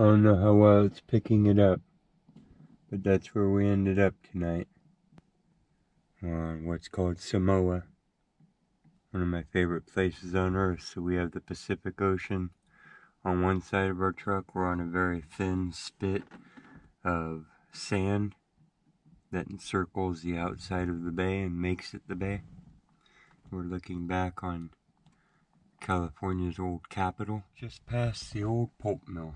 I don't know how well it's picking it up, but that's where we ended up tonight, on what's called Samoa, one of my favorite places on earth. So we have the Pacific Ocean on one side of our truck. We're on a very thin spit of sand that encircles the outside of the bay and makes it the bay. We're looking back on California's old capital, just past the old pulp mill.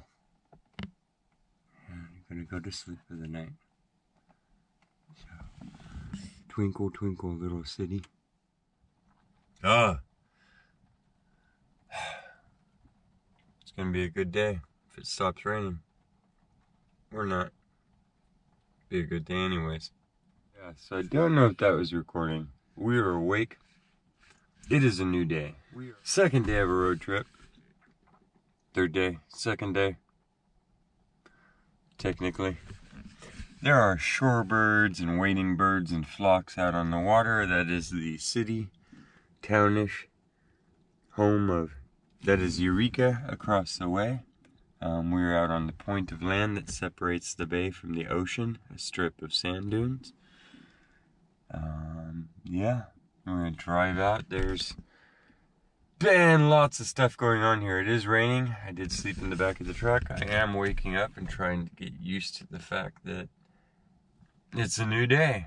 And I'm going to go to sleep for the night. So, twinkle, twinkle, little city. It's going to be a good day if it stops raining. Or not. Be a good day anyways. Yeah, so I don't know if that was recording. We are awake. It is a new day. Second day of a road trip. Third day, second day. Technically. There are shorebirds and wading birds and flocks out on the water. That is the city, townish home of, that is Eureka across the way. We are out on the point of land that separates the bay from the ocean, a strip of sand dunes. Yeah. We're going to drive out. There's been lots of stuff going on here. It is raining. I did sleep in the back of the truck. I am waking up and trying to get used to the fact that it's a new day.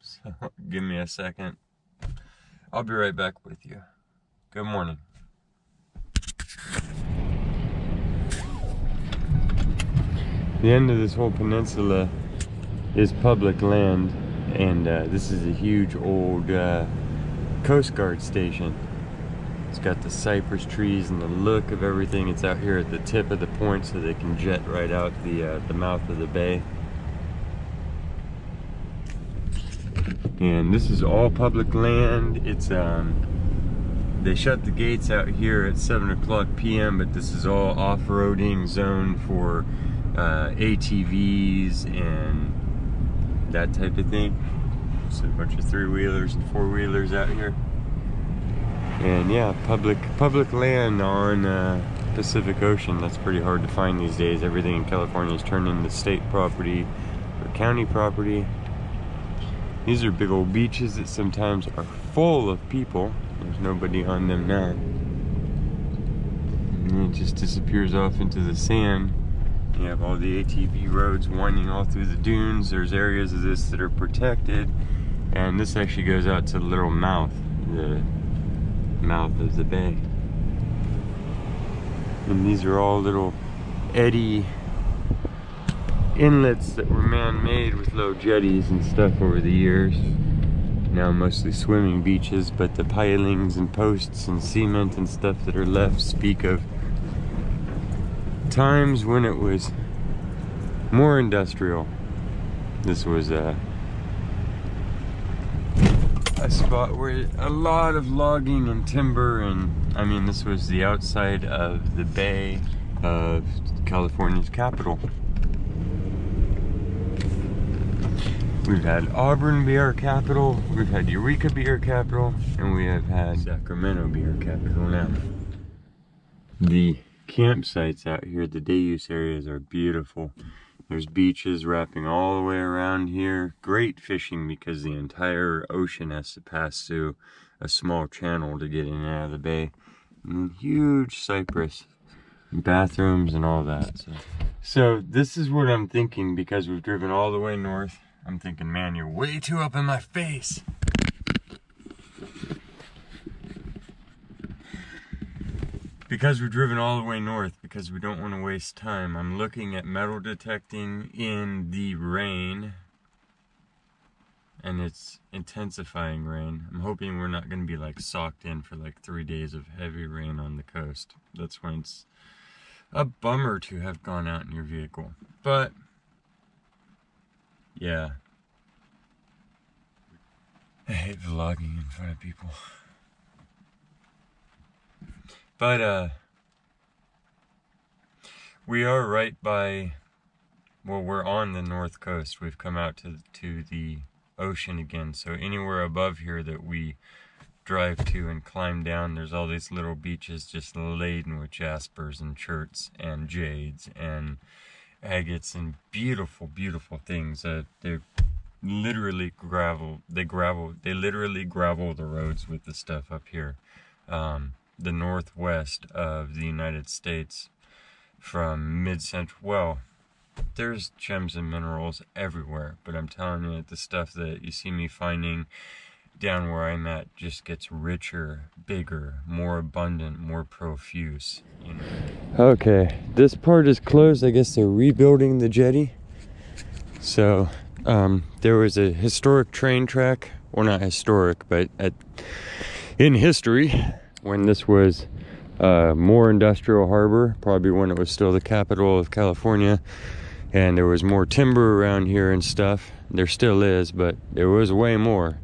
So give me a second. I'll be right back with you. Good morning. The end of this whole peninsula is public land. And this is a huge old Coast Guard station. It's got the cypress trees and the look of everything. It's out here at the tip of the point, so they can jet right out the mouth of the bay. And this is all public land. It's they shut the gates out here at 7:00 p.m. but this is all off-roading zone for ATVs and that type of thing. So a bunch of three-wheelers and four-wheelers out here. And yeah, public land on Pacific Ocean. That's pretty hard to find these days. Everything in California is turned into state property or county property. These are big old beaches that sometimes are full of people. There's nobody on them now. And it just disappears off into the sand. You have all the ATV roads winding all through the dunes. There's areas of this that are protected. And this actually goes out to the little mouth, the mouth of the bay. And these are all little eddy inlets that were man-made with low jetties and stuff over the years. Now mostly swimming beaches, but the pilings and posts and cement and stuff that are left speak of times when it was more industrial. This was a spot where a lot of logging and timber, and I mean, this was the outside of the bay of California's capital. We've had Auburn be our capital, we've had Eureka be our capital, and we have had Sacramento be our capital now. The campsites out here, the day use areas, are beautiful. There's beaches wrapping all the way around here. Great fishing because the entire ocean has to pass through a small channel to get in and out of the bay. And huge cypress, bathrooms and all that. So this is what I'm thinking, because we've driven all the way north. I'm thinking, man, you're way too up in my face. Because we've driven all the way north, because we don't want to waste time, I'm looking at metal detecting in the rain. And it's intensifying rain. I'm hoping we're not going to be like socked in for like 3 days of heavy rain on the coast. That's when it's a bummer to have gone out in your vehicle. But, yeah. I hate vlogging in front of people. But, we are right by, well, we're on the north coast. We've come out to the ocean again. So anywhere above here that we drive to and climb down, there's all these little beaches just laden with jaspers and cherts and jades and agates and beautiful, beautiful things. They're literally gravel. They literally gravel the roads with the stuff up here. The northwest of the United States, from mid-central, well, there's gems and minerals everywhere, but I'm telling you, the stuff that you see me finding down where I'm at just gets richer, bigger, more abundant, more profuse, you know. Okay, this part is closed. I guess they're rebuilding the jetty. So there was a historic train track, or not historic, but in history, when this was more industrial harbor, probably when it was still the capital of California, and there was more timber around here and stuff. There still is, but there was way more.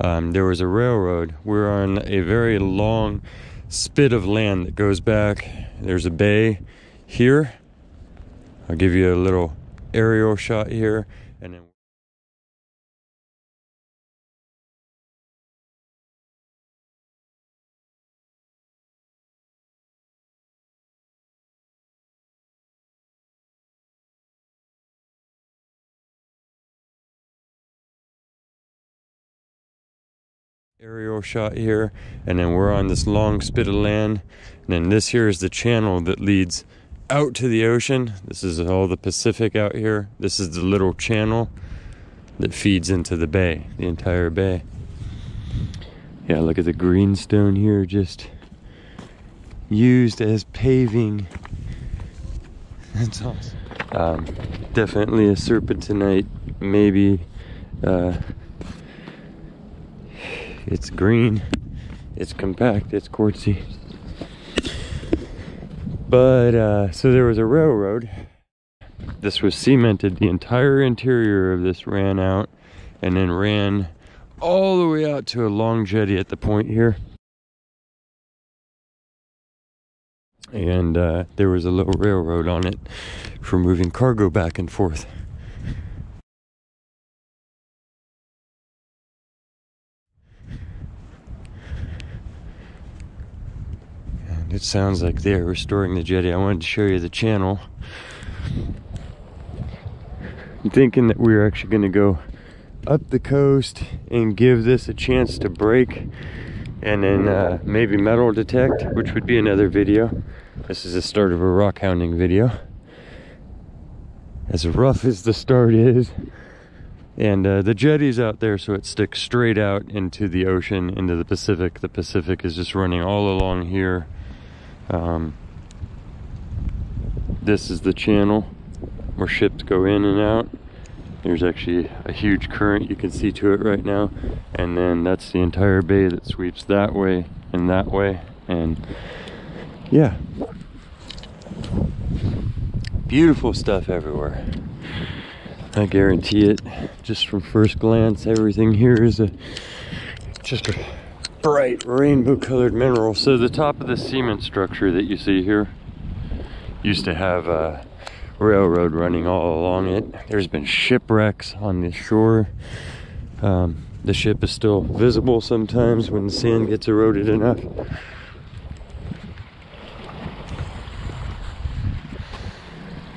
There was a railroad. We're on a very long spit of land that goes back. There's a bay here. I'll give you a little aerial shot here, and then aerial shot here, and then we're on this long spit of land, and then this here is the channel that leads out to the ocean. This is all the Pacific out here. This is the little channel that feeds into the bay, the entire bay. Yeah, look at the greenstone here, just used as paving. That's awesome. Definitely a serpentinite, maybe. It's green, it's compact, it's quartzy. But, so there was a railroad. This was cemented. The entire interior of this ran out and then ran all the way out to a long jetty at the point here. And there was a little railroad on it for moving cargo back and forth. It sounds like they're restoring the jetty. I wanted to show you the channel. I'm thinking that we're actually going to go up the coast and give this a chance to break, and then maybe metal detect, which would be another video. This is the start of a rock hounding video. As rough as the start is. And the jetty's out there, so it sticks straight out into the ocean, into the Pacific. The Pacific is just running all along here. This is the channel where ships go in and out. There's actually a huge current, you can see to it right now, and then that's the entire bay that sweeps that way and that way. And yeah, beautiful stuff everywhere, I guarantee it. Just from first glance, everything here is just a bright rainbow colored mineral. So the top of the cement structure that you see here used to have a railroad running all along it. There's been shipwrecks on the shore. The ship is still visible sometimes when the sand gets eroded enough.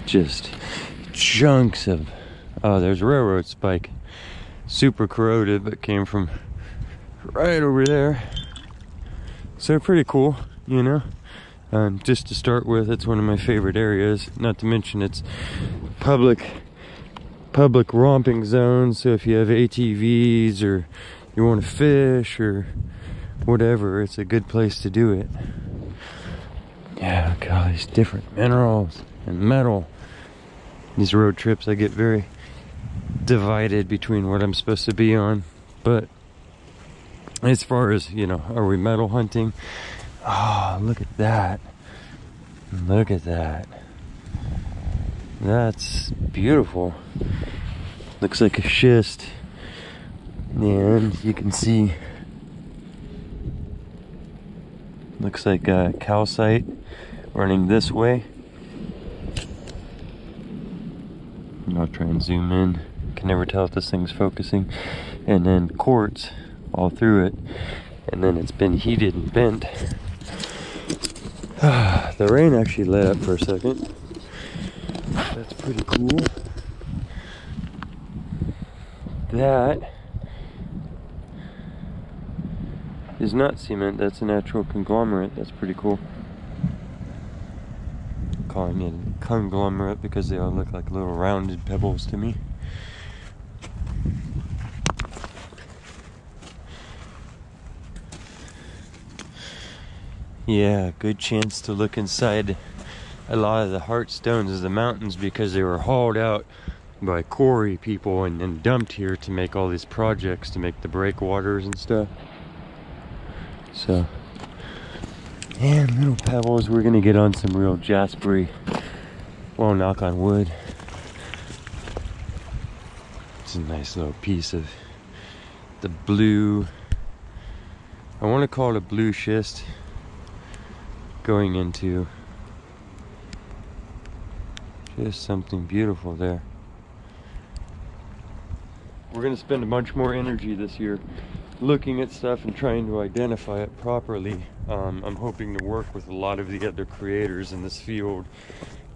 Just chunks of, oh, there's a railroad spike. Super corroded, but came from right over there. So pretty cool, you know. Just to start with, it's one of my favorite areas, not to mention it's public romping zone. So if you have ATVs or you want to fish or whatever, it's a good place to do it. Yeah, look at all these different minerals and metal. These road trips, I get very divided between what I'm supposed to be on, but as far as, you know, are we metal hunting? Oh, look at that. Look at that. That's beautiful. Looks like a schist. And you can see, looks like a calcite running this way. I'll try and zoom in. Can never tell if this thing's focusing. And then quartz all through it, and then it's been heated and bent. The rain actually let up for a second. That's pretty cool. That is not cement, that's a natural conglomerate. That's pretty cool. I'm calling it a conglomerate because they all look like little rounded pebbles to me. Yeah, good chance to look inside a lot of the hard stones of the mountains because they were hauled out by quarry people and then dumped here to make all these projects, to make the breakwaters and stuff. So, and little pebbles, we're gonna get on some real jaspery. Well, knock on wood. It's a nice little piece of the blue, I wanna call it a blue schist, going into just something beautiful there. We're going to spend a bunch more energy this year looking at stuff and trying to identify it properly. I'm hoping to work with a lot of the other creators in this field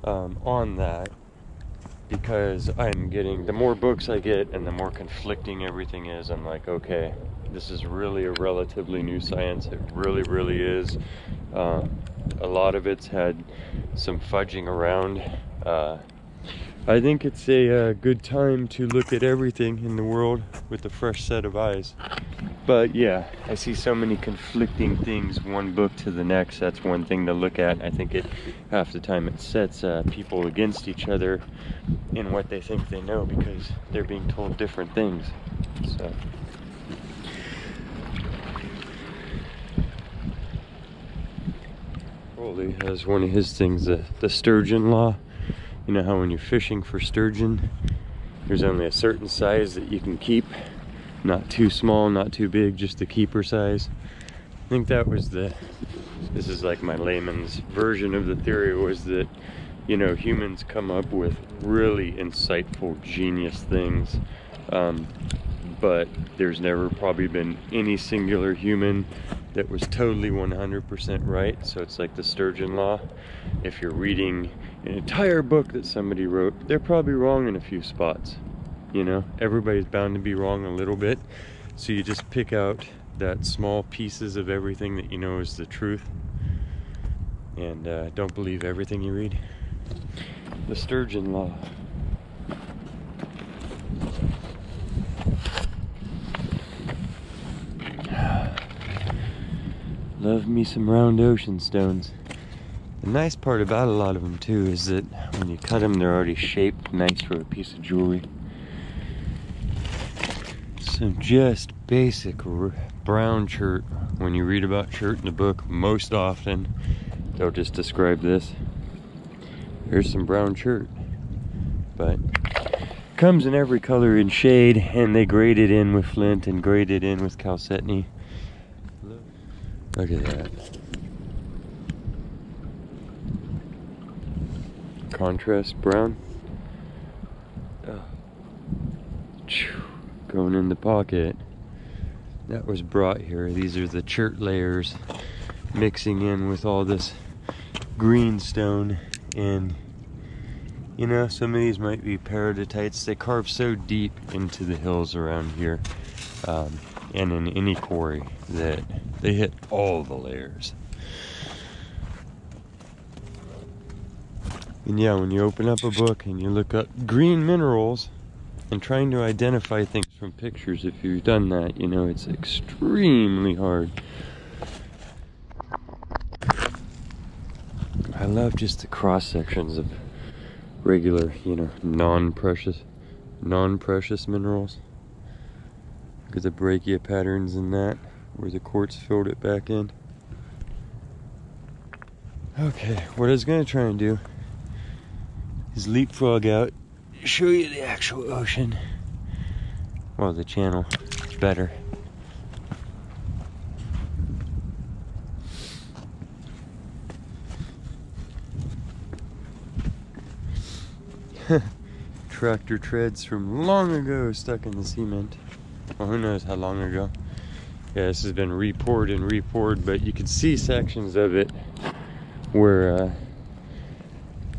on that, because I'm getting, the more books I get and the more conflicting everything is, I'm like, okay, this is really a relatively new science. It really, really is. A lot of it's had some fudging around. I think it's a good time to look at everything in the world with a fresh set of eyes. But yeah, I see so many conflicting things, one book to the next. That's one thing to look at. I think it, half the time it sets people against each other in what they think they know because they're being told different things. So. Crowley has one of his things, the Sturgeon Law. You know how when you're fishing for sturgeon, there's only a certain size that you can keep. Not too small, not too big, just the keeper size. I think that was the, this is like my layman's version of the theory, was that, you know, humans come up with really insightful, genius things. But there's never probably been any singular human that was totally 100% right. So it's like the Sturgeon Law. If you're reading an entire book that somebody wrote, they're probably wrong in a few spots. You know, everybody's bound to be wrong a little bit. So you just pick out that small pieces of everything that you know is the truth. And don't believe everything you read. The Sturgeon Law. Love me some round ocean stones. The nice part about a lot of them too is that when you cut them, they're already shaped nice for a piece of jewelry. So just basic brown chert. When you read about chert in the book, most often they'll just describe this. Here's some brown chert, but comes in every color and shade, and they grade it in with flint and grade it in with chalcedony. Look at that. Contrast brown. Going in the pocket. That was brought here. These are the chert layers mixing in with all this green stone. And you know, some of these might be peridotite. They carve so deep into the hills around here. And in any quarry that they hit all the layers. And yeah, when you open up a book and you look up green minerals and trying to identify things from pictures, if you've done that, you know it's extremely hard. I love just the cross sections of regular, you know, non-precious minerals. Look at the breccia patterns in that, where the quartz filled it back in. Okay, what I was going to try and do is leapfrog out, show you the actual ocean. Well, the channel is better. Tractor treads from long ago stuck in the cement. Well, who knows how long ago. Yeah, this has been re-poured and re-poured, but you can see sections of it where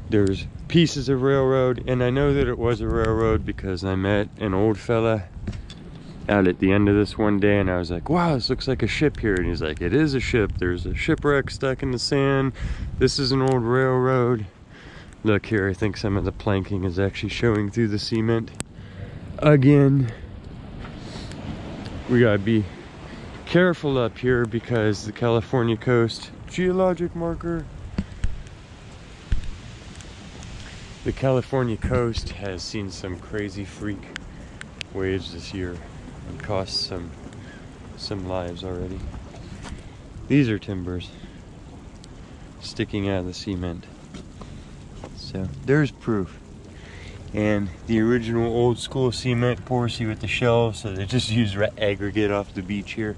there's pieces of railroad. And I know that it was a railroad because I met an old fella out at the end of this one day, and I was like, wow, this looks like a ship here. And he's like, it is a ship. There's a shipwreck stuck in the sand. This is an old railroad. Look here, I think some of the planking is actually showing through the cement again. We gotta be careful up here because the California coast geologic marker, the California coast has seen some crazy freak waves this year and cost some lives already. These are timbers sticking out of the cement. So there's proof. And the original old school cement pours you with the shells, so they just use aggregate off the beach here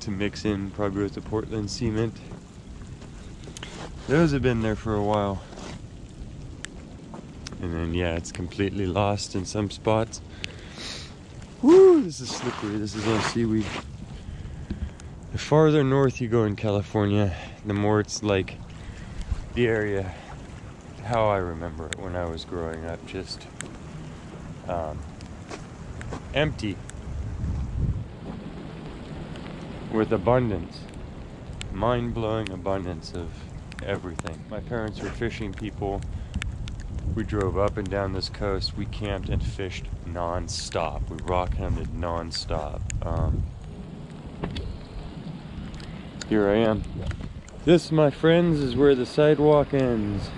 to mix in, probably with the Portland cement. Those have been there for a while. And then yeah, it's completely lost in some spots. Woo, this is slippery, this is all seaweed. The farther north you go in California, the more it's like the area, how I remember it when I was growing up, just empty with abundance, mind-blowing abundance of everything. My parents were fishing people. We drove up and down this coast. We camped and fished non-stop. We rock hunted non-stop. Here I am. This, my friends, is where the sidewalk ends.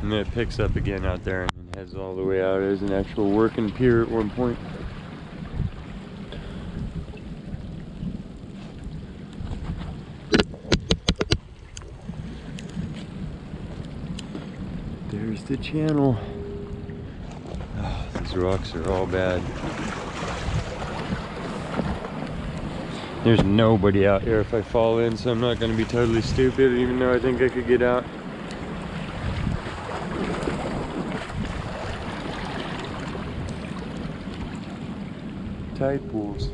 And then it picks up again out there and heads all the way out. There's an actual working pier at one point. There's the channel. Oh, these rocks are all bad. There's nobody out here if I fall in, so I'm not going to be totally stupid, even though I think I could get out. Tide pools.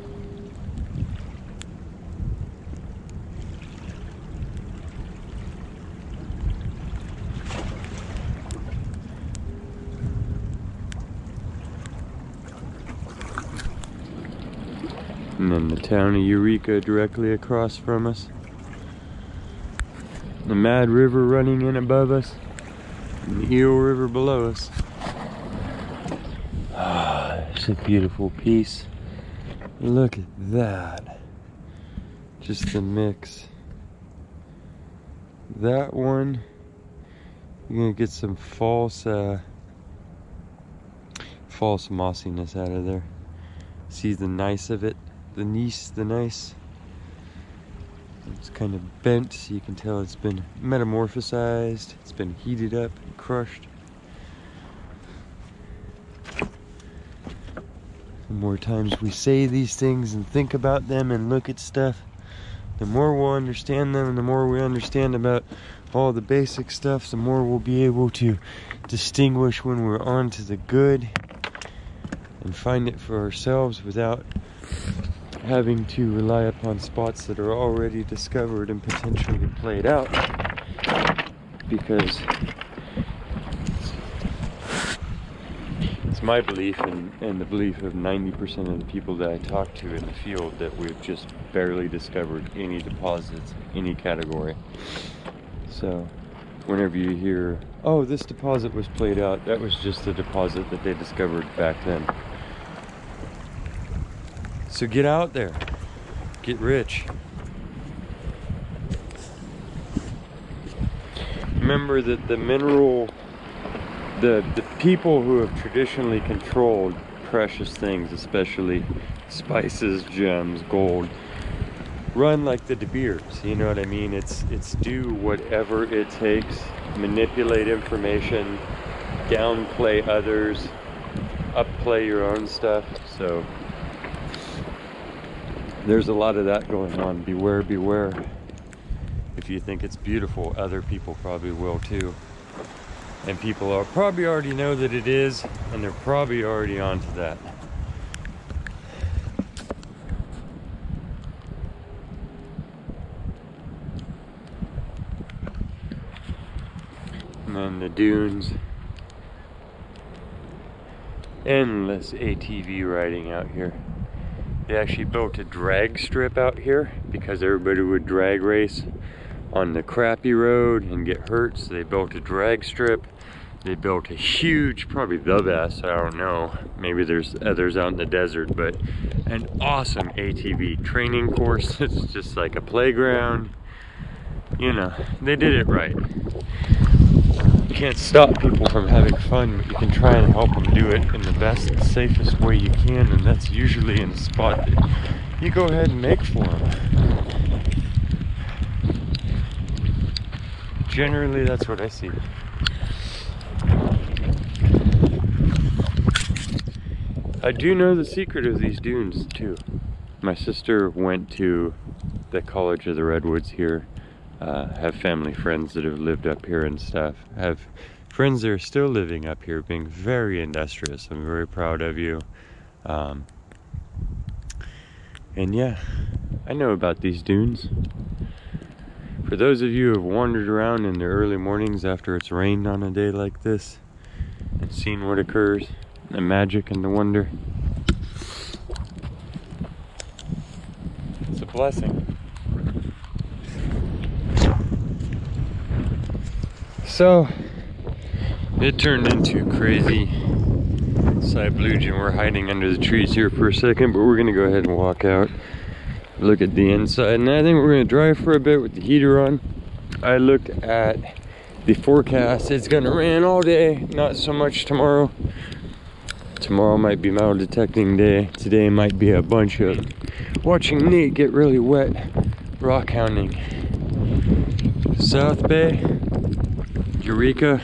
And then the town of Eureka directly across from us. The Mad River running in above us. And the Eel River below us. Ah, it's a beautiful piece. Look at that. Just the mix. That one, you're gonna get some false mossiness out of there. See the nice of it. The nice. It's kind of bent, so you can tell it's been metamorphosized. It's been heated up and crushed. The more times we say these things and think about them and look at stuff, the more we'll understand them, and the more we understand about all the basic stuff, the more we'll be able to distinguish when we're on to the good and find it for ourselves without having to rely upon spots that are already discovered and potentially played out, because it's my belief and the belief of 90% of the people that I talk to in the field that we've just barely discovered any deposits, any category. So whenever you hear, oh, this deposit was played out, that was just the deposit that they discovered back then. So get out there, get rich. Remember that the mineral, the people who have traditionally controlled precious things, especially spices, gems, gold, run like the De Beers, you know what I mean? It's do whatever it takes, manipulate information, downplay others, upplay your own stuff. So there's a lot of that going on. Beware, beware. If you think it's beautiful, other people probably will too. And people are probably already know that it is, and they're probably already onto that. and then the dunes. Endless ATV riding out here. They actually built a drag strip out here because everybody would drag race on the crappy road and get hurt, so they built a drag strip. They built a huge, probably the best, I don't know, maybe there's others out in the desert, but an awesome ATV training course. It's just like a playground. You know, they did it right. You can't stop people from having fun, but you can try and help them do it in the best and safest way you can, and that's usually in a spot that you go ahead and make for them. Generally, that's what I see. I do know the secret of these dunes too. My sister went to the College of the Redwoods here. Have family friends that have lived up here and stuff. Have friends that are still living up here, being very industrious. I'm very proud of you. And yeah, I know about these dunes. For those of you who have wandered around in the early mornings after it's rained on a day like this and seen what occurs, the magic and the wonder. It's a blessing. So, it turned into crazy Cyblooge, and we're hiding under the trees here for a second, but we're gonna go ahead and walk out, look at the inside, and I think we're gonna drive for a bit with the heater on. I looked at the forecast, it's gonna rain all day, not so much tomorrow. Tomorrow might be metal detecting day. Today might be a bunch of watching Nate get really wet rock hounding. South Bay, Eureka,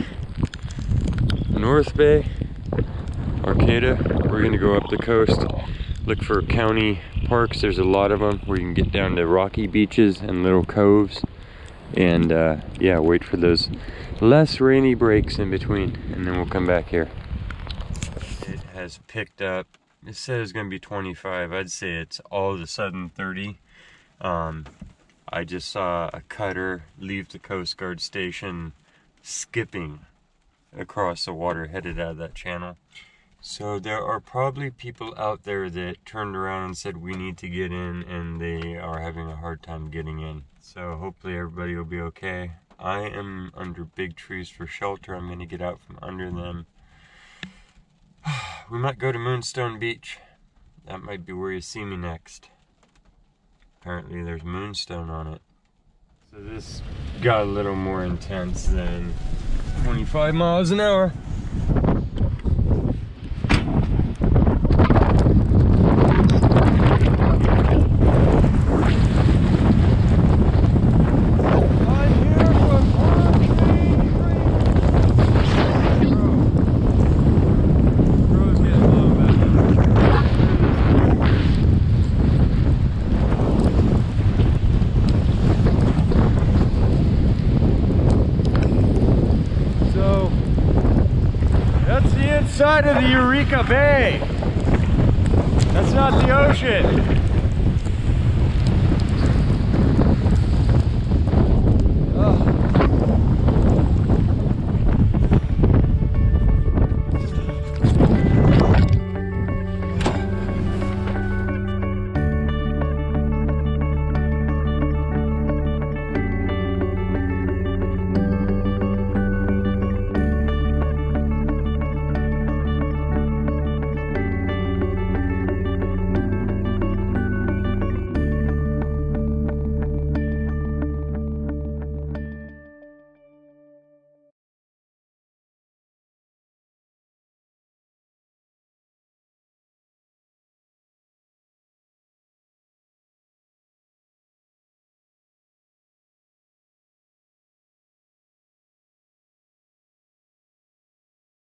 North Bay, Arcata. We're gonna go up the coast, look for county parks. There's a lot of them where you can get down to rocky beaches and little coves. And yeah, wait for those less rainy breaks in between, and then we'll come back here. Has picked up. It said it's gonna be 25. I'd say it's all of a sudden 30. I just saw a cutter leave the Coast Guard station skipping across the water headed out of that channel. So there are probably people out there that turned around and said we need to get in, and they are having a hard time getting in. So hopefully everybody will be okay. I am under big trees for shelter. I'm gonna get out from under them. We might go to Moonstone Beach. That might be where you see me next. Apparently there's moonstone on it. So this got a little more intense than 25 miles an hour. Side of the Eureka Bay. That's not the ocean.